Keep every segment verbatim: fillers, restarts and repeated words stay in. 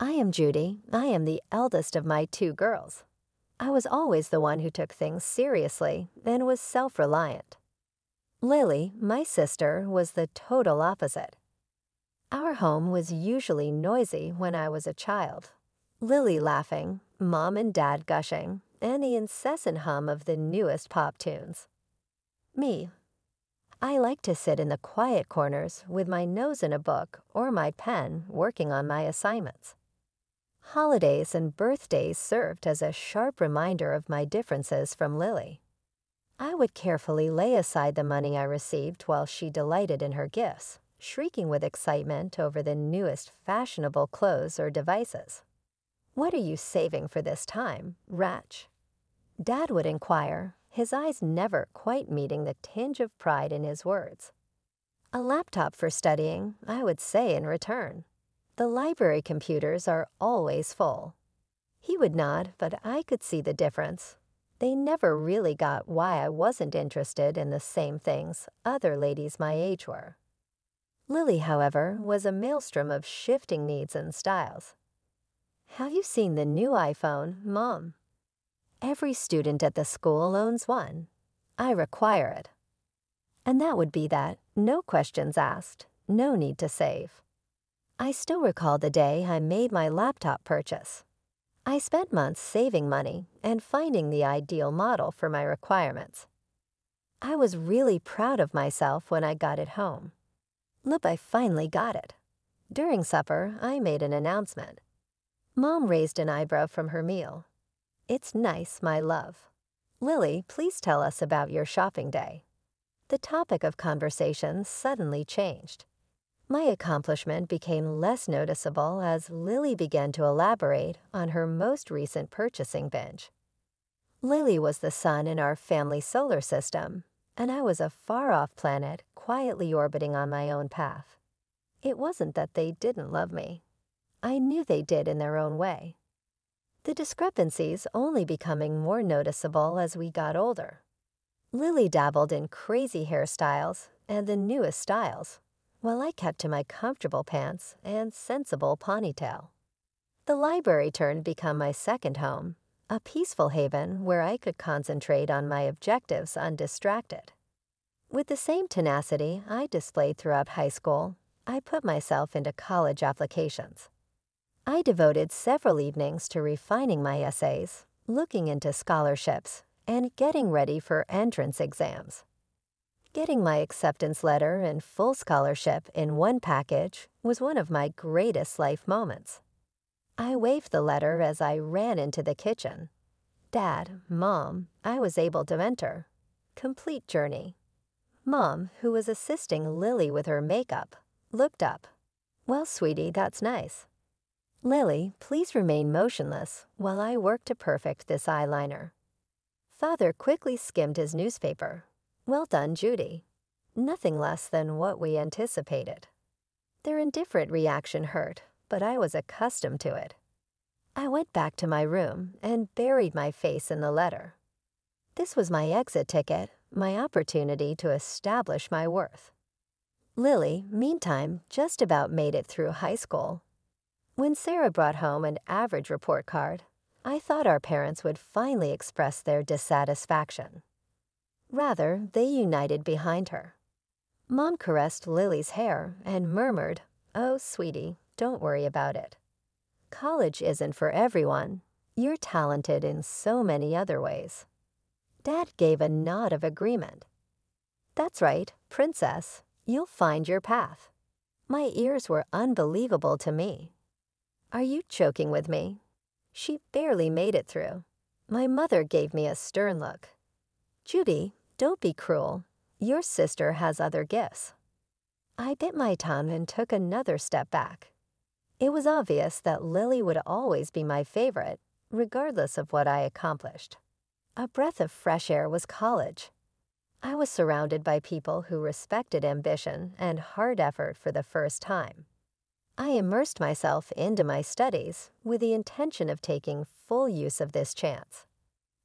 I am Judy. I am the eldest of my two girls. I was always the one who took things seriously and was self-reliant. Lily, my sister, was the total opposite. Our home was usually noisy when I was a child. Lily laughing, Mom and Dad gushing, and the incessant hum of the newest pop tunes. Me. I like to sit in the quiet corners with my nose in a book or my pen working on my assignments. Holidays and birthdays served as a sharp reminder of my differences from Lily. I would carefully lay aside the money I received while she delighted in her gifts, shrieking with excitement over the newest fashionable clothes or devices. "What are you saving for this time, Ratch?" Dad would inquire, his eyes never quite meeting the tinge of pride in his words. A laptop for studying, I would say in return. The library computers are always full. He would nod, but I could see the difference. They never really got why I wasn't interested in the same things other ladies my age were. Lily, however, was a maelstrom of shifting needs and styles. "Have you seen the new iPhone, Mom?" Every student at the school owns one. I require it. And that would be that, no questions asked, no need to save. I still recall the day I made my laptop purchase. I spent months saving money and finding the ideal model for my requirements. I was really proud of myself when I got it home. Look, I finally got it. During supper, I made an announcement. Mom raised an eyebrow from her meal. "It's nice, my love. Lily, please tell us about your shopping day." The topic of conversation suddenly changed. My accomplishment became less noticeable as Lily began to elaborate on her most recent purchasing binge. Lily was the sun in our family solar system, and I was a far-off planet quietly orbiting on my own path. It wasn't that they didn't love me. I knew they did in their own way. The discrepancies only becoming more noticeable as we got older. Lily dabbled in crazy hairstyles and the newest styles, while I kept to my comfortable pants and sensible ponytail. The library turned become my second home, a peaceful haven where I could concentrate on my objectives undistracted. With the same tenacity I displayed throughout high school, I put myself into college applications. I devoted several evenings to refining my essays, looking into scholarships, and getting ready for entrance exams. Getting my acceptance letter and full scholarship in one package was one of my greatest life moments. I waved the letter as I ran into the kitchen. Dad, Mom, I was able to enter. Complete journey. Mom, who was assisting Lily with her makeup, looked up. "Well, sweetie, that's nice." "Lily, please remain motionless while I work to perfect this eyeliner." Father quickly skimmed his newspaper. "Well done, Judy." Nothing less than what we anticipated. Their indifferent reaction hurt, but I was accustomed to it. I went back to my room and buried my face in the letter. This was my exit ticket, my opportunity to establish my worth. Lily, meantime, just about made it through high school. When Sarah brought home an average report card, I thought our parents would finally express their dissatisfaction. Rather, they united behind her. Mom caressed Lily's hair and murmured, "Oh, sweetie, don't worry about it. College isn't for everyone. You're talented in so many other ways." Dad gave a nod of agreement. "That's right, princess, you'll find your path." My ears were unbelievable to me. "Are you joking with me?" She barely made it through. My mother gave me a stern look. "Judy, don't be cruel. Your sister has other gifts." I bit my tongue and took another step back. It was obvious that Lily would always be my favorite, regardless of what I accomplished. A breath of fresh air was college. I was surrounded by people who respected ambition and hard effort for the first time. I immersed myself into my studies with the intention of taking full use of this chance.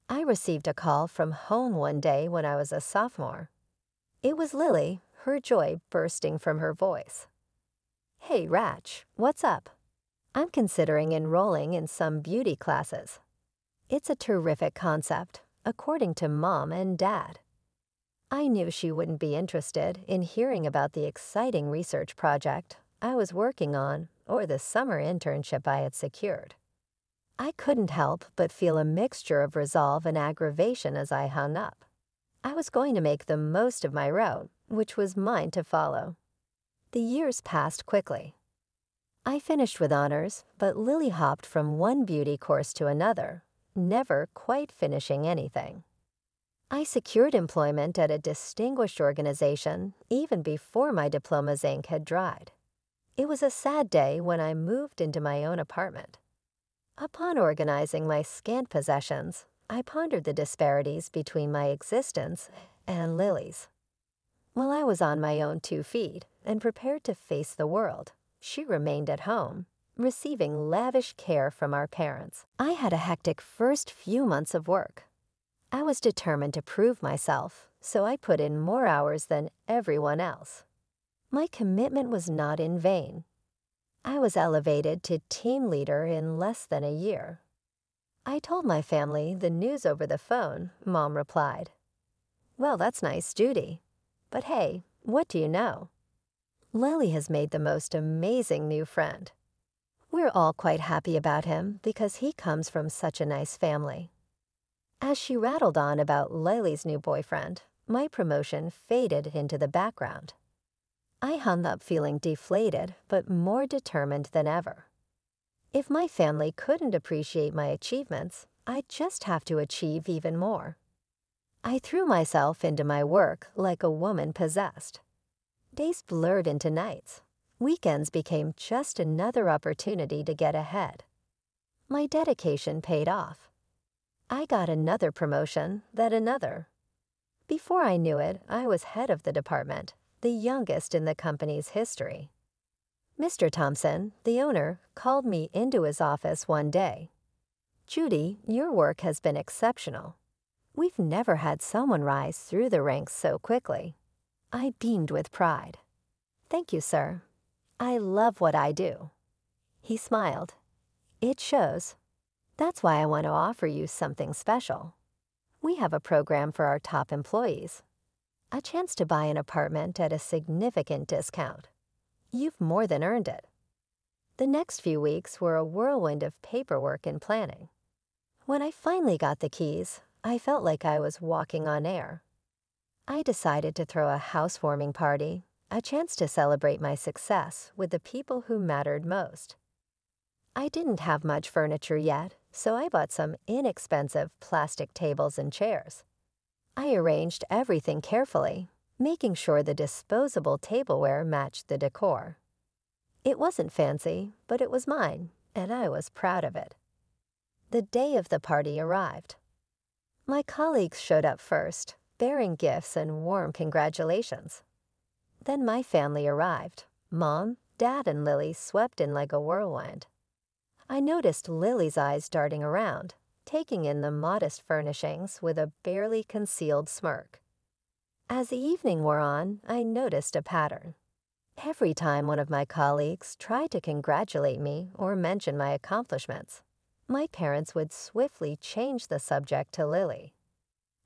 I received a call from home one day when I was a sophomore. It was Lily, her joy bursting from her voice. "Hey, Ratch, what's up?" I'm considering enrolling in some beauty classes. It's a terrific concept, according to Mom and Dad. I knew she wouldn't be interested in hearing about the exciting research project I was working on or the summer internship I had secured. I couldn't help but feel a mixture of resolve and aggravation as I hung up. I was going to make the most of my road, which was mine to follow. The years passed quickly. I finished with honors, but Lily hopped from one beauty course to another, never quite finishing anything. I secured employment at a distinguished organization even before my diploma's ink had dried. It was a sad day when I moved into my own apartment. Upon organizing my scant possessions, I pondered the disparities between my existence and Lily's. While I was on my own two feet and prepared to face the world, she remained at home, receiving lavish care from our parents. I had a hectic first few months of work. I was determined to prove myself, so I put in more hours than everyone else. My commitment was not in vain. I was elevated to team leader in less than a year. I told my family the news over the phone, Mom replied. Well, that's nice, Judy. But hey, what do you know? Lily has made the most amazing new friend. We're all quite happy about him because he comes from such a nice family. As she rattled on about Lily's new boyfriend, my promotion faded into the background. I hung up feeling deflated, but more determined than ever. If my family couldn't appreciate my achievements, I'd just have to achieve even more. I threw myself into my work like a woman possessed. Days blurred into nights. Weekends became just another opportunity to get ahead. My dedication paid off. I got another promotion, then another. Before I knew it, I was head of the department, the youngest in the company's history. Mister Thompson, the owner, called me into his office one day. "Judy, your work has been exceptional. We've never had someone rise through the ranks so quickly." I beamed with pride. "Thank you, sir. I love what I do." He smiled. "It shows. That's why I want to offer you something special. We have a program for our top employees. A chance to buy an apartment at a significant discount. You've more than earned it." The next few weeks were a whirlwind of paperwork and planning. When I finally got the keys, I felt like I was walking on air. I decided to throw a housewarming party, a chance to celebrate my success with the people who mattered most. I didn't have much furniture yet, so I bought some inexpensive plastic tables and chairs. I arranged everything carefully, making sure the disposable tableware matched the decor. It wasn't fancy, but it was mine, and I was proud of it. The day of the party arrived. My colleagues showed up first, bearing gifts and warm congratulations. Then my family arrived. Mom, Dad, and Lily swept in like a whirlwind. I noticed Lily's eyes darting around, taking in the modest furnishings with a barely concealed smirk. As the evening wore on, I noticed a pattern. Every time one of my colleagues tried to congratulate me or mention my accomplishments, my parents would swiftly change the subject to Lily.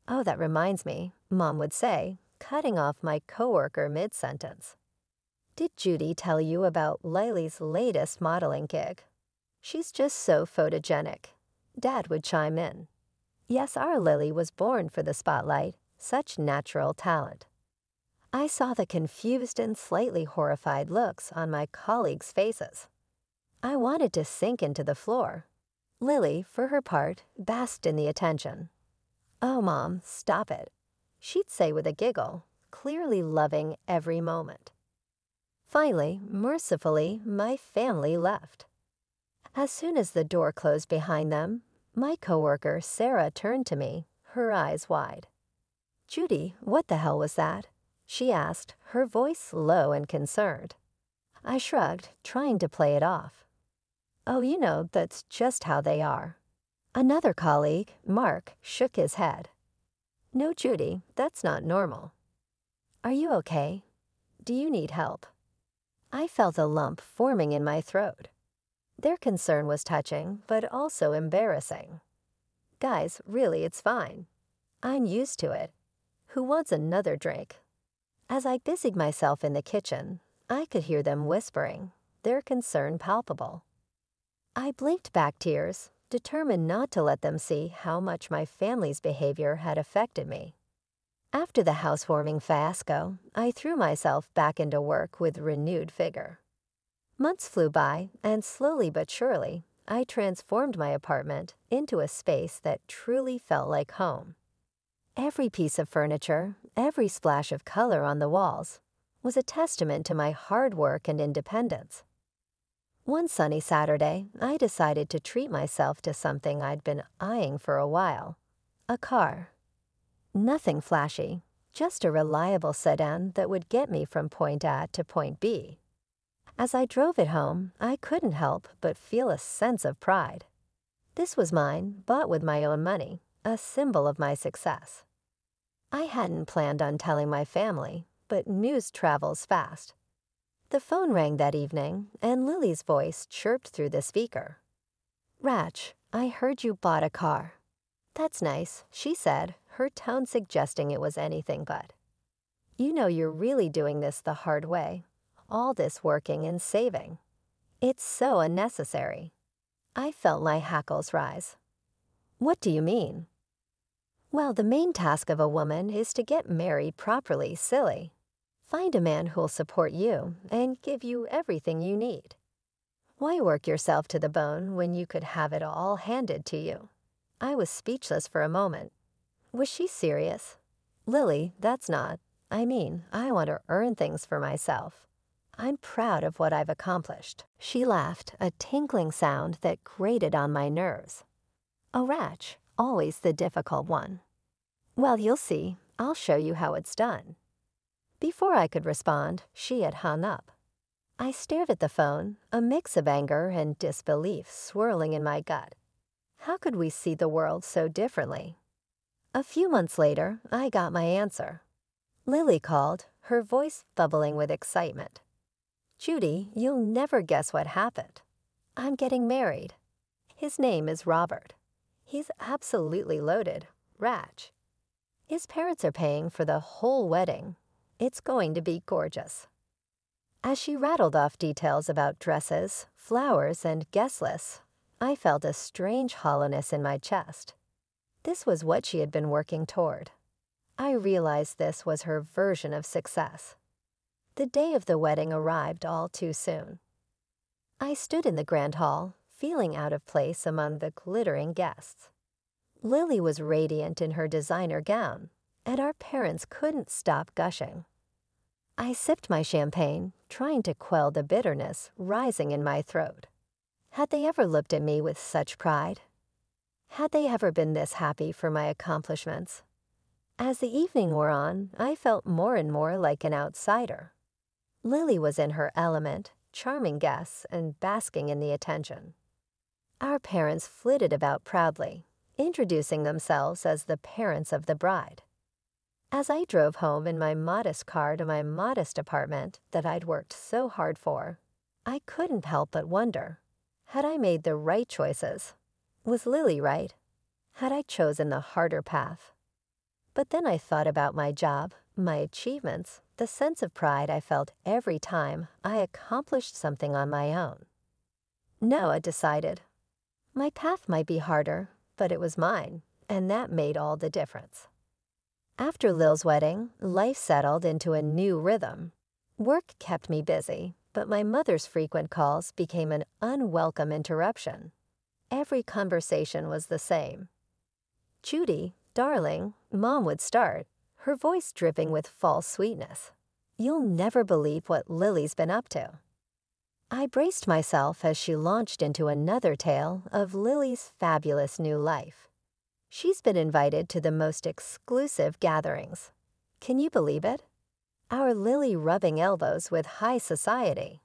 "Oh, that reminds me," Mom would say, cutting off my coworker mid-sentence. "Did Judy tell you about Lily's latest modeling gig? She's just so photogenic." Dad would chime in. Yes, our Lily was born for the spotlight, such natural talent. I saw the confused and slightly horrified looks on my colleagues' faces. I wanted to sink into the floor. Lily, for her part, basked in the attention. "Oh, Mom, stop it," she'd say with a giggle, clearly loving every moment. Finally, mercifully, my family left. As soon as the door closed behind them, my coworker, Sarah, turned to me, her eyes wide. "Judy, what the hell was that?" she asked, her voice low and concerned. I shrugged, trying to play it off. "Oh, you know, that's just how they are." Another colleague, Mark, shook his head. "No, Judy, that's not normal." "Are you okay? Do you need help?" I felt a lump forming in my throat. Their concern was touching, but also embarrassing. Guys, really, it's fine. I'm used to it. Who wants another drink? As I busied myself in the kitchen, I could hear them whispering, their concern palpable. I blinked back tears, determined not to let them see how much my family's behavior had affected me. After the housewarming fiasco, I threw myself back into work with renewed vigor. Months flew by, and slowly but surely, I transformed my apartment into a space that truly felt like home. Every piece of furniture, every splash of color on the walls, was a testament to my hard work and independence. One sunny Saturday, I decided to treat myself to something I'd been eyeing for a while, a car. Nothing flashy, just a reliable sedan that would get me from point A to point B. As I drove it home, I couldn't help but feel a sense of pride. This was mine, bought with my own money, a symbol of my success. I hadn't planned on telling my family, but news travels fast. The phone rang that evening, and Lily's voice chirped through the speaker. "Rach, I heard you bought a car." "That's nice," she said, her tone suggesting it was anything but. "You know you're really doing this the hard way. All this working and saving. It's so unnecessary." I felt my hackles rise. "What do you mean?" "Well, the main task of a woman is to get married properly, silly. Find a man who'll support you and give you everything you need. Why work yourself to the bone when you could have it all handed to you?" I was speechless for a moment. Was she serious? "Lily, that's not. I mean, I want to earn things for myself. I'm proud of what I've accomplished." She laughed, a tinkling sound that grated on my nerves. Oh, Rach, always the difficult one. "Well, you'll see. I'll show you how it's done." Before I could respond, she had hung up. I stared at the phone, a mix of anger and disbelief swirling in my gut. How could we see the world so differently? A few months later, I got my answer. Lily called, her voice bubbling with excitement. "Judy, you'll never guess what happened. I'm getting married. His name is Robert. He's absolutely loaded, Rach. His parents are paying for the whole wedding. It's going to be gorgeous." As she rattled off details about dresses, flowers, and guest lists, I felt a strange hollowness in my chest. This was what she had been working toward. I realized this was her version of success. The day of the wedding arrived all too soon. I stood in the grand hall, feeling out of place among the glittering guests. Lily was radiant in her designer gown, and our parents couldn't stop gushing. I sipped my champagne, trying to quell the bitterness rising in my throat. Had they ever looked at me with such pride? Had they ever been this happy for my accomplishments? As the evening wore on, I felt more and more like an outsider. Lily was in her element, charming guests and basking in the attention. Our parents flitted about proudly, introducing themselves as the parents of the bride. As I drove home in my modest car to my modest apartment that I'd worked so hard for, I couldn't help but wonder, had I made the right choices? Was Lily right? Had I chosen the harder path? But then I thought about my job, my achievements, the sense of pride I felt every time I accomplished something on my own. No, I decided. My path might be harder, but it was mine, and that made all the difference. After Lil's wedding, life settled into a new rhythm. Work kept me busy, but my mother's frequent calls became an unwelcome interruption. Every conversation was the same. "Judy, darling," Mom would start, her voice dripping with false sweetness. "You'll never believe what Lily's been up to." I braced myself as she launched into another tale of Lily's fabulous new life. She's been invited to the most exclusive gatherings. Can you believe it? Our Lily rubbing elbows with high society.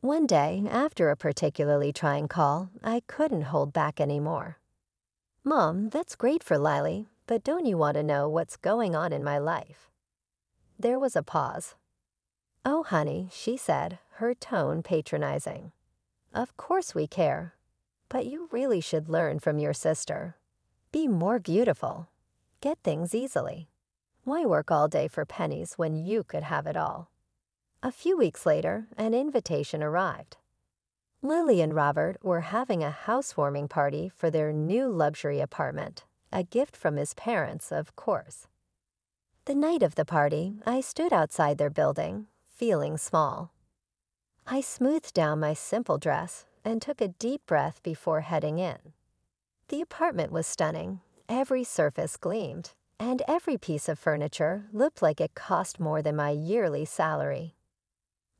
One day, after a particularly trying call, I couldn't hold back anymore. "Mom, that's great for Lily, but don't you want to know what's going on in my life?" There was a pause. "Oh, honey," she said, her tone patronizing. Of course we care. But you really should learn from your sister. Be more beautiful. Get things easily. Why work all day for pennies when you could have it all? A few weeks later, an invitation arrived. Lily and Robert were having a housewarming party for their new luxury apartment, a gift from his parents, of course. The night of the party, I stood outside their building, feeling small. I smoothed down my simple dress and took a deep breath before heading in. The apartment was stunning. Every surface gleamed, and every piece of furniture looked like it cost more than my yearly salary.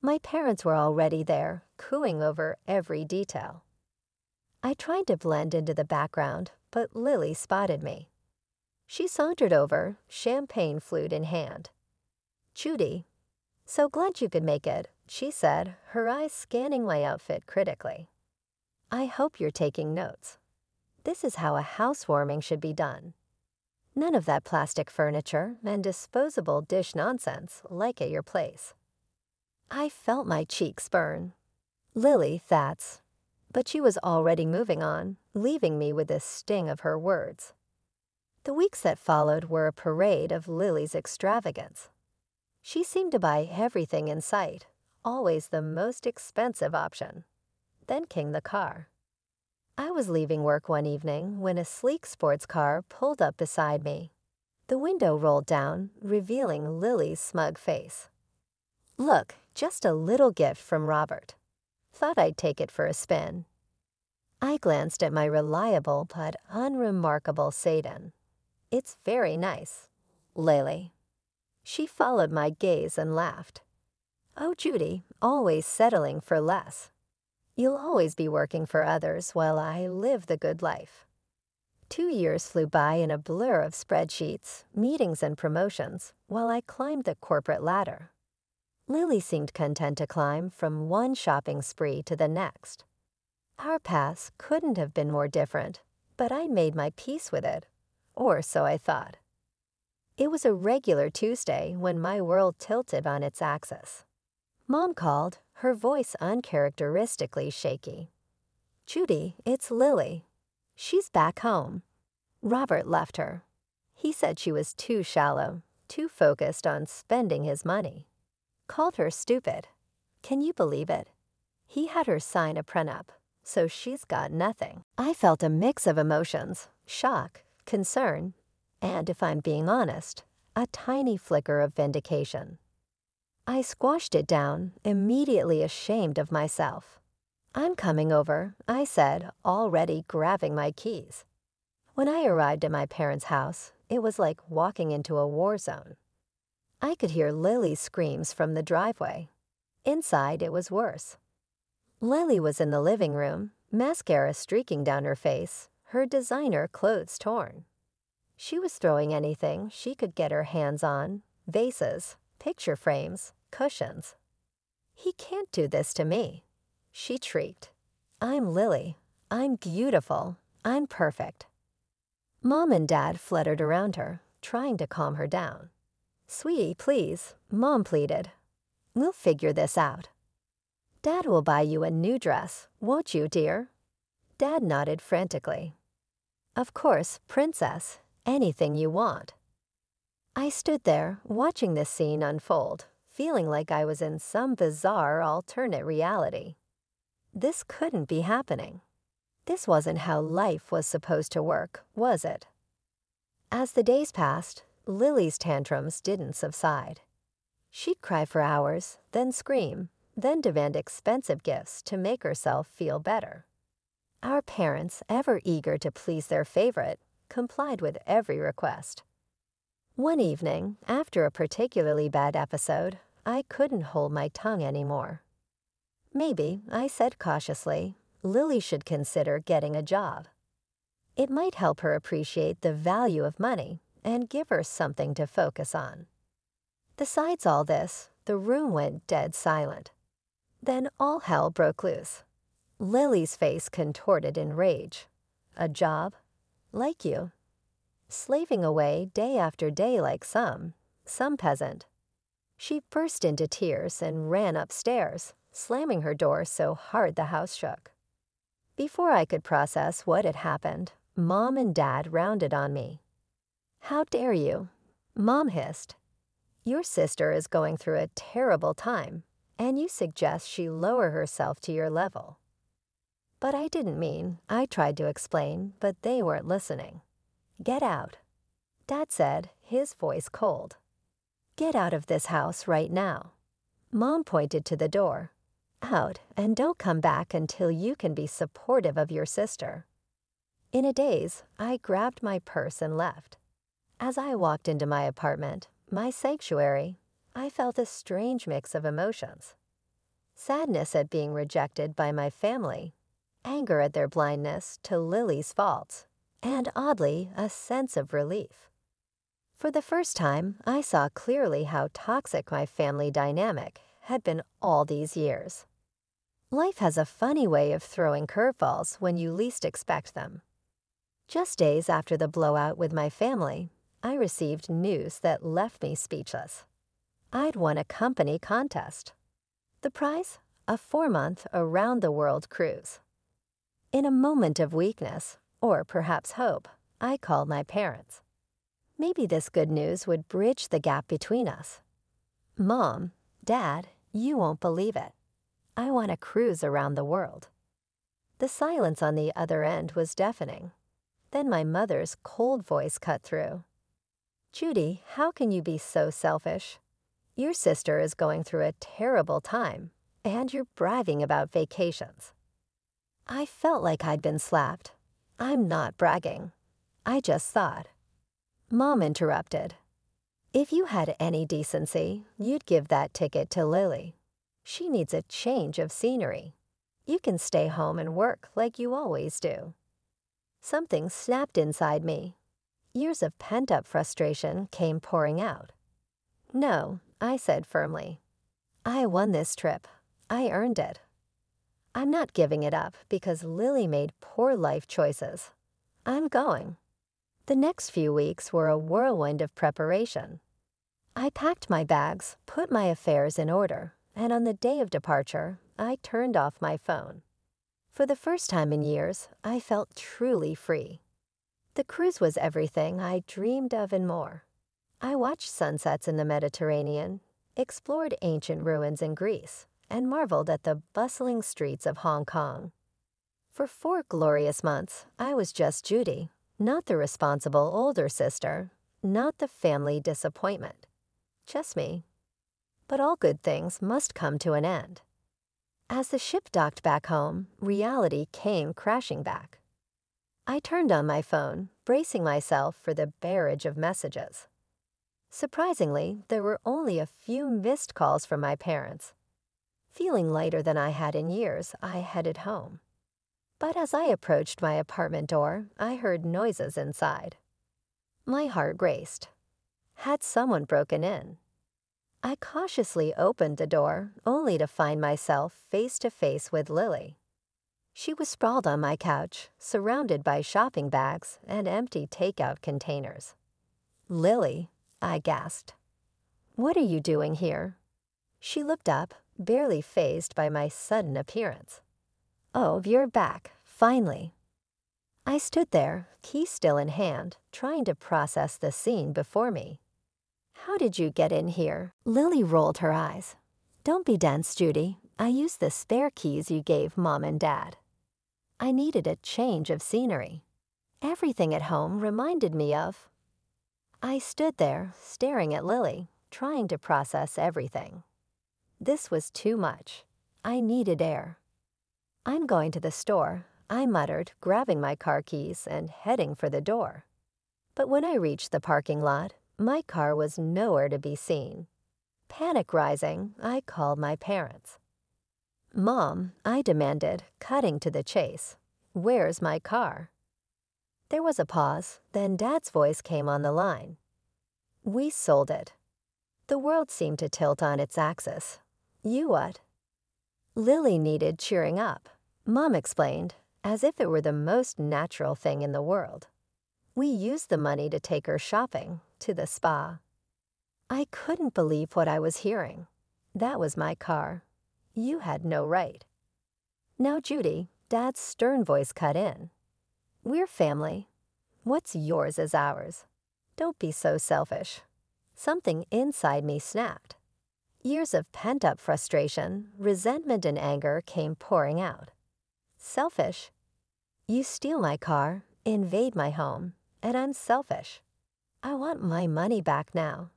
My parents were already there, cooing over every detail. I tried to blend into the background, but Lily spotted me. She sauntered over, champagne flute in hand. "Judy, so glad you could make it," she said, her eyes scanning my outfit critically. "I hope you're taking notes. This is how a housewarming should be done. None of that plastic furniture and disposable dish nonsense like at your place." I felt my cheeks burn. Lily Thats. But she was already moving on, leaving me with the sting of her words. The weeks that followed were a parade of Lily's extravagance. She seemed to buy everything in sight, always the most expensive option. Then came the car. I was leaving work one evening when a sleek sports car pulled up beside me. The window rolled down, revealing Lily's smug face. "Look, just a little gift from Robert. Thought I'd take it for a spin." I glanced at my reliable but unremarkable Sedan. "It's very nice, Lily." She followed my gaze and laughed. "Oh, Judy, always settling for less. You'll always be working for others while I live the good life." Two years flew by in a blur of spreadsheets, meetings, and promotions while I climbed the corporate ladder. Lily seemed content to climb from one shopping spree to the next. Our paths couldn't have been more different, but I made my peace with it, or so I thought. It was a regular Tuesday when my world tilted on its axis. Mom called, her voice uncharacteristically shaky. "Judy, it's Lily. She's back home. Robert left her. He said she was too shallow, too focused on spending his money. Called her stupid. Can you believe it? He had her sign a prenup, so she's got nothing." I felt a mix of emotions, shock, concern, and, if I'm being honest, a tiny flicker of vindication. I squashed it down, immediately ashamed of myself. "I'm coming over," I said, already grabbing my keys. When I arrived at my parents' house, it was like walking into a war zone. I could hear Lily's screams from the driveway. Inside, it was worse. Lily was in the living room, mascara streaking down her face, her designer clothes torn. She was throwing anything she could get her hands on, vases, picture frames, cushions. "He can't do this to me," she shrieked. "I'm Lily. I'm beautiful. I'm perfect." Mom and Dad fluttered around her, trying to calm her down. "Sweetie, please," Mom pleaded. "We'll figure this out. Dad will buy you a new dress, won't you, dear?" Dad nodded frantically. "Of course, princess, anything you want." I stood there, watching this scene unfold, feeling like I was in some bizarre alternate reality. This couldn't be happening. This wasn't how life was supposed to work, was it? As the days passed, Lily's tantrums didn't subside. She'd cry for hours, then scream, then demand expensive gifts to make herself feel better. Our parents, ever eager to please their favorite, complied with every request. One evening, after a particularly bad episode, I couldn't hold my tongue anymore. "Maybe," I said cautiously, "Lily should consider getting a job. It might help her appreciate the value of money and give her something to focus on." Besides all this, the room went dead silent. Then all hell broke loose. Lily's face contorted in rage. "A job? Like you? Slaving away day after day like some, some peasant." She burst into tears and ran upstairs, slamming her door so hard the house shook. Before I could process what had happened, Mom and Dad rounded on me. "How dare you?" Mom hissed. "Your sister is going through a terrible time, and you suggest she lower herself to your level." But I didn't mean, I tried to explain, but they weren't listening. "Get out," Dad said, his voice cold. "Get out of this house right now." Mom pointed to the door. "Out, and don't come back until you can be supportive of your sister." In a daze, I grabbed my purse and left. As I walked into my apartment, my sanctuary, I felt a strange mix of emotions. Sadness at being rejected by my family, anger at their blindness to Lily's faults, and oddly, a sense of relief. For the first time, I saw clearly how toxic my family dynamic had been all these years. Life has a funny way of throwing curveballs when you least expect them. Just days after the blowout with my family, I received news that left me speechless. I'd won a company contest. The prize? A four-month around-the-world cruise. In a moment of weakness, or perhaps hope, I called my parents. Maybe this good news would bridge the gap between us. "Mom, Dad, you won't believe it. I want a cruise around the world." The silence on the other end was deafening. Then my mother's cold voice cut through. "Judy, how can you be so selfish? Your sister is going through a terrible time, and you're bragging about vacations." I felt like I'd been slapped. I'm not bragging. I just thought. Mom interrupted. "If you had any decency, you'd give that ticket to Lily. She needs a change of scenery. You can stay home and work like you always do." Something snapped inside me. Years of pent-up frustration came pouring out. "No," I said firmly. "I won this trip. I earned it. I'm not giving it up because Lily made poor life choices. I'm going." The next few weeks were a whirlwind of preparation. I packed my bags, put my affairs in order, and on the day of departure, I turned off my phone. For the first time in years, I felt truly free. The cruise was everything I dreamed of and more. I watched sunsets in the Mediterranean, explored ancient ruins in Greece, and marveled at the bustling streets of Hong Kong. For four glorious months, I was just Judy, not the responsible older sister, not the family disappointment. Just me. But all good things must come to an end. As the ship docked back home, reality came crashing back. I turned on my phone, bracing myself for the barrage of messages. Surprisingly, there were only a few missed calls from my parents. Feeling lighter than I had in years, I headed home. But as I approached my apartment door, I heard noises inside. My heart raced. Had someone broken in? I cautiously opened the door, only to find myself face to face with Lily. She was sprawled on my couch, surrounded by shopping bags and empty takeout containers. "Lily," I gasped. "What are you doing here?" She looked up, barely fazed by my sudden appearance. "Oh, you're back, finally." I stood there, key still in hand, trying to process the scene before me. "How did you get in here?" Lily rolled her eyes. "Don't be dense, Judy. I used the spare keys you gave Mom and Dad. I needed a change of scenery. Everything at home reminded me of..." I stood there, staring at Lily, trying to process everything. This was too much. I needed air. "I'm going to the store," I muttered, grabbing my car keys and heading for the door. But when I reached the parking lot, my car was nowhere to be seen. Panic rising, I called my parents. "Mom," I demanded, cutting to the chase, "where's my car?" There was a pause, then Dad's voice came on the line. "We sold it." The world seemed to tilt on its axis. "You what?" Lily needed cheering up. Mom explained, as if it were the most natural thing in the world. "We used the money to take her shopping, to the spa." I couldn't believe what I was hearing. That was my car. You had no right. Now, Judy, Dad's stern voice cut in. We're family. What's yours is ours. Don't be so selfish. Something inside me snapped. Years of pent-up frustration, resentment, and anger came pouring out. Selfish? You steal my car, invade my home, and I'm selfish. I want my money back now.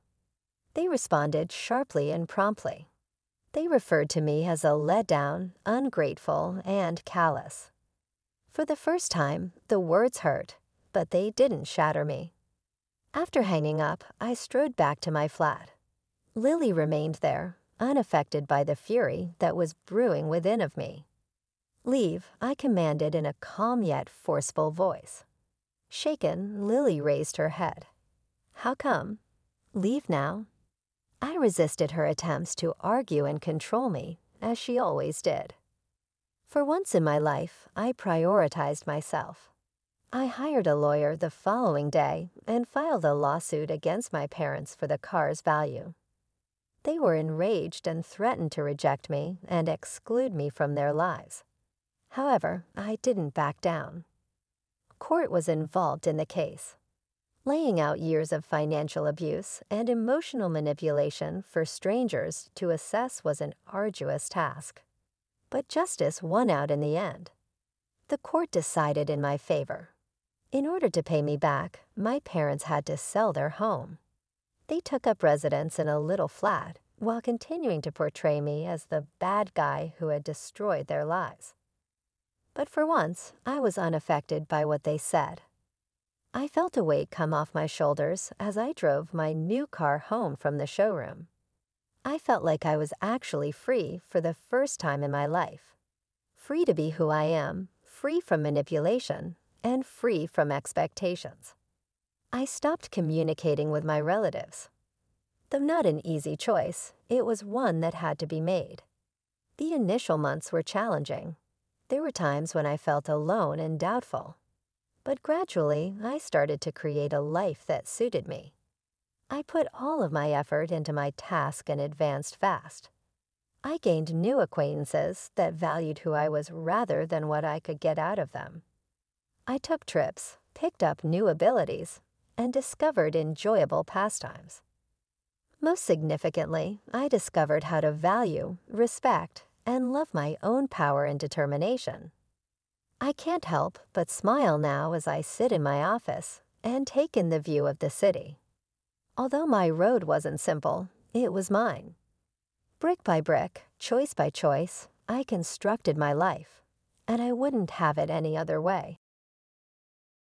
They responded sharply and promptly. They referred to me as a letdown, ungrateful, and callous. For the first time, the words hurt, but they didn't shatter me. After hanging up, I strode back to my flat. Lily remained there, unaffected by the fury that was brewing within of me. Leave, I commanded in a calm yet forceful voice. Shaken, Lily raised her head. How come? Leave now? I resisted her attempts to argue and control me, as she always did. For once in my life, I prioritized myself. I hired a lawyer the following day and filed a lawsuit against my parents for the car's value. They were enraged and threatened to reject me and exclude me from their lives. However, I didn't back down. Court was involved in the case, laying out years of financial abuse and emotional manipulation for strangers to assess was an arduous task. But justice won out in the end. The court decided in my favor. In order to pay me back, my parents had to sell their home. They took up residence in a little flat while continuing to portray me as the bad guy who had destroyed their lives. But for once, I was unaffected by what they said. I felt a weight come off my shoulders as I drove my new car home from the showroom. I felt like I was actually free for the first time in my life. Free to be who I am, free from manipulation, and free from expectations. I stopped communicating with my relatives. Though not an easy choice, it was one that had to be made. The initial months were challenging. There were times when I felt alone and doubtful. But gradually, I started to create a life that suited me. I put all of my effort into my task and advanced fast. I gained new acquaintances that valued who I was rather than what I could get out of them. I took trips, picked up new abilities, and discovered enjoyable pastimes. Most significantly, I discovered how to value, respect, and love my own power and determination. I can't help but smile now as I sit in my office and take in the view of the city. Although my road wasn't simple, it was mine. Brick by brick, choice by choice, I constructed my life, and I wouldn't have it any other way.